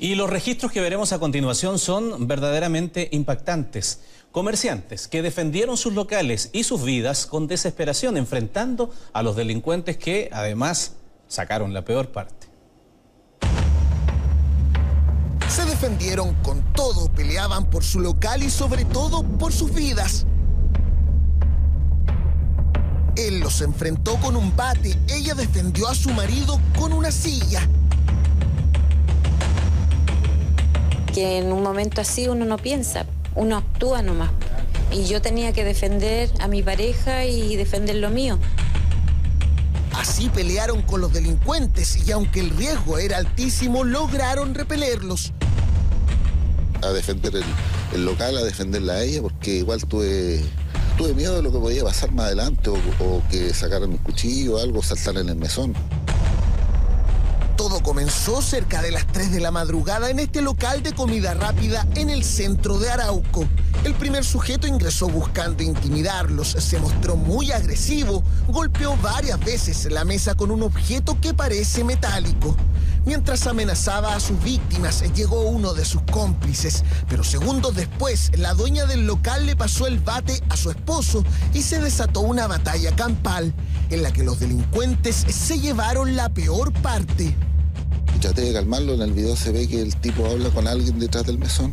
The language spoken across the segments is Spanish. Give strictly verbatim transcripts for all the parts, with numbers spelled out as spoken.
Y los registros que veremos a continuación son verdaderamente impactantes. Comerciantes que defendieron sus locales y sus vidas con desesperación, enfrentando a los delincuentes que, además, sacaron la peor parte. Se defendieron con todo, peleaban por su local y sobre todo por sus vidas. Él los enfrentó con un bate, ella defendió a su marido con una silla. Que en un momento así uno no piensa, uno actúa nomás. Y yo tenía que defender a mi pareja y defender lo mío. Así pelearon con los delincuentes y aunque el riesgo era altísimo, lograron repelerlos. A defender el, el local, a defenderla a ella, porque igual tuve, tuve miedo de lo que podía pasar más adelante, o, o que sacaran un cuchillo o algo, saltar en el mesón. Todo comenzó cerca de las tres de la madrugada en este local de comida rápida en el centro de Arauco. El primer sujeto ingresó buscando intimidarlos, se mostró muy agresivo, golpeó varias veces la mesa con un objeto que parece metálico. Mientras amenazaba a sus víctimas, llegó uno de sus cómplices, pero segundos después, la dueña del local le pasó el bate a su esposo y se desató una batalla campal, en la que los delincuentes se llevaron la peor parte. Traté de calmarlo, en el video se ve que el tipo habla con alguien detrás del mesón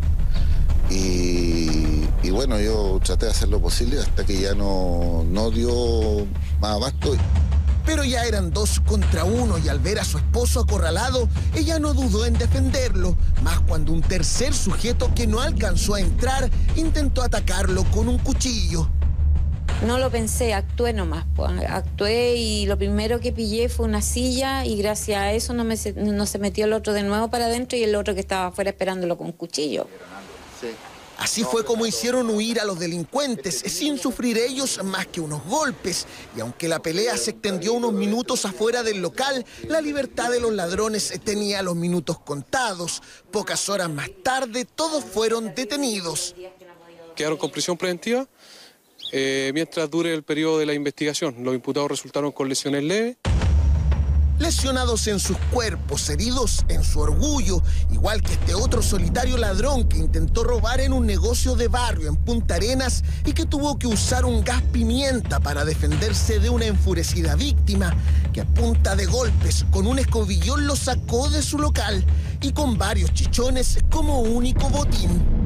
y, y bueno, yo traté de hacer lo posible hasta que ya no, no dio más abasto. Pero ya eran dos contra uno y al ver a su esposo acorralado, ella no dudó en defenderlo, más cuando un tercer sujeto que no alcanzó a entrar intentó atacarlo con un cuchillo. No lo pensé, actué nomás, pues. Actué y lo primero que pillé fue una silla y gracias a eso no, me se, no se metió el otro de nuevo para adentro y el otro que estaba afuera esperándolo con un cuchillo. Sí. Así fue como hicieron huir a los delincuentes, sin sufrir ellos más que unos golpes. Y aunque la pelea se extendió unos minutos afuera del local, la libertad de los ladrones tenía los minutos contados. Pocas horas más tarde, todos fueron detenidos. Quedaron con prisión preventiva eh, mientras dure el periodo de la investigación. Los imputados resultaron con lesiones leves. Lesionados en sus cuerpos, heridos en su orgullo, igual que este otro solitario ladrón que intentó robar en un negocio de barrio en Punta Arenas y que tuvo que usar un gas pimienta para defenderse de una enfurecida víctima que a punta de golpes con un escobillón lo sacó de su local y con varios chichones como único botín.